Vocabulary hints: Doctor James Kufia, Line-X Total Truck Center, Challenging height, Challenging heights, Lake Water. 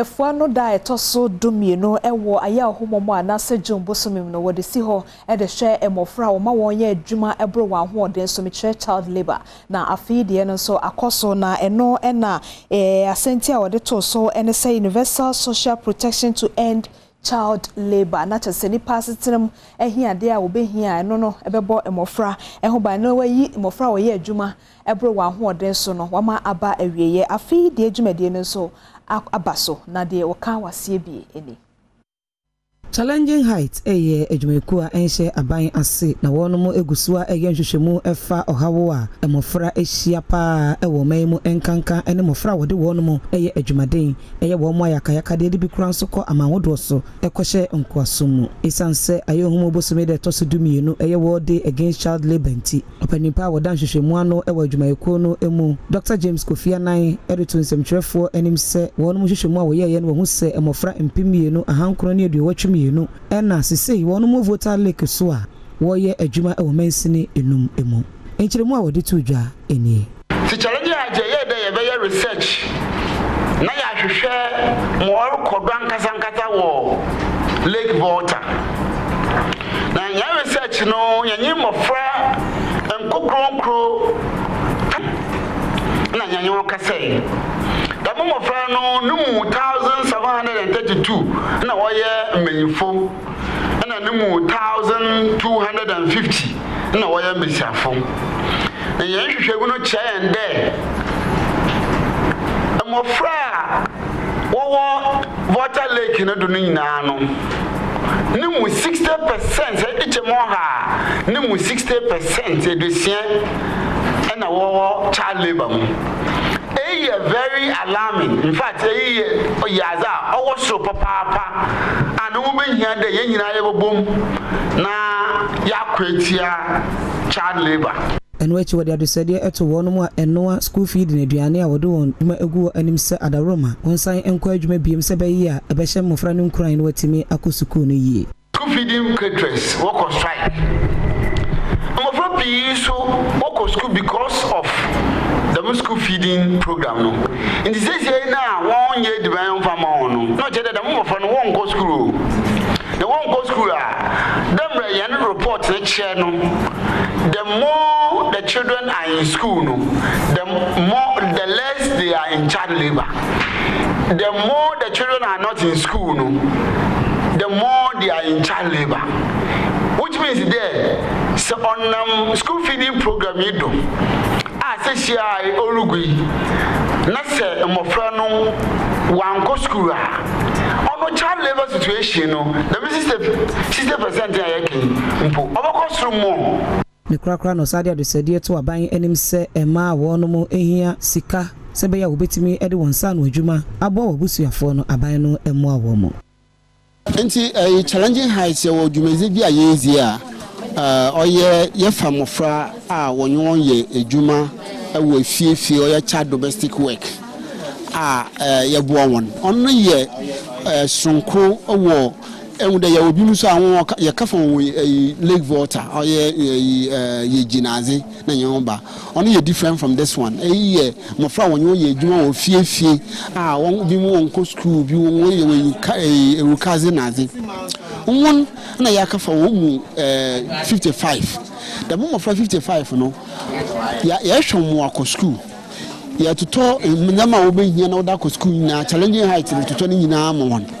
If one no die, also do me no, and war a yaw homo, and I said John Bosomino, what they see her at the share and more frown, my 1 year Juma, a bro one who then so much child labor. Now I feed the and so a coso na and no and na a sentia or the torso and say universal social protection to end child labor. Not a senny passing and here and there will be here and no, a bebo and more fra, and who by no way ye more fra or ye Juma, a bro one who then so no, one ma aba a year. I feed the Juma and so. Abaso na de wakawa sibi eni Challenging heights eye ejumekua enhye aban ase na wono mu egusua eye nhwehwemu efa ohawo a emofra ehia pa ewo maimu enkanka ene mofra wode wono mu eye ejumaden eye wo mo ayakayaka de bi kura nso ko amawodo so ekohye nkoaso mu isanse ayohumo bosome de toso dumienu eye wo de against child labor nti opanipa woda nhwehwemu ano ewo ejumekuo no emu Doctor James Kufia nan editun semtrefo enim se wono mu nhwehwemu a wo yeye no wo se emofra mpimienu ahankro ne aduwatwum eno na sisei wono mu voter lake so a wo ye adwuma e wo mansini enum emu enkyiremu a wodi tudwa eni tikyerani aje ye de ye be research na ya hwehwe mo kodo ankasankata wo Lake Water na ya research no ya nyimofra enkokronkro na ya nyo kasei da momofra no numu 1732 na wo ye mmenyifo na numu 1250 na wo ye mesafo na ye hwehwe no chende momofra wo water lake na do nyina no numu 60% eche mo ha numu 60% edesien na wo child labor mu very alarming. In fact, Yaza, our super papa, and woman here, the young boom, na Yakwetia, child labor. And which were the decided at one more and no school feed in Adriana would do on Mago and himself at Roma. One sign encouragement beam Sebaya, a Basham of Ranum crying what to me, Akusukuni ye. School feeding caterers, walk on strike. I'm afraid so walk on school because of the school feeding program no. In this year now, 1 year the man from no. Not yet the move from one go school. The one go school are them report the channel. The more the children are in school, no, the less they are in child labor. The more the children are not in school, no, the more they are in child labor. Which means there, so on school feeding program you do. Sesiai olugui na se mofra no wanko school a ono child labor situation no na me 60% ayake mpo obako suru mo ne krakra no sadia de sedie to aban enim se ema wo no mo ehia sika sebe ya obetimi ede won sa no adwuma abo wobusuyafo no aban no emu awo mo enti challenging heights ya wo dwumezi bia yezi a oye ye famofra a wonyon ye ejuma wo fiefie oye child domestic work a ye bo won onno ye sonko wo enwu de ye obi muso awon ye ka fon Lake Water oye ye jinaze na nyon ba onno ye different from this one ye mofra wonyon ye ejuma wo fiefie a won bi mu won ko school bi won ye ewukaze naze one na yaka for 55 the mum of 55 no ya shomu akoschool ya tuto nyama obe hia na oda akoschool na challenging height tuto ni nyina amon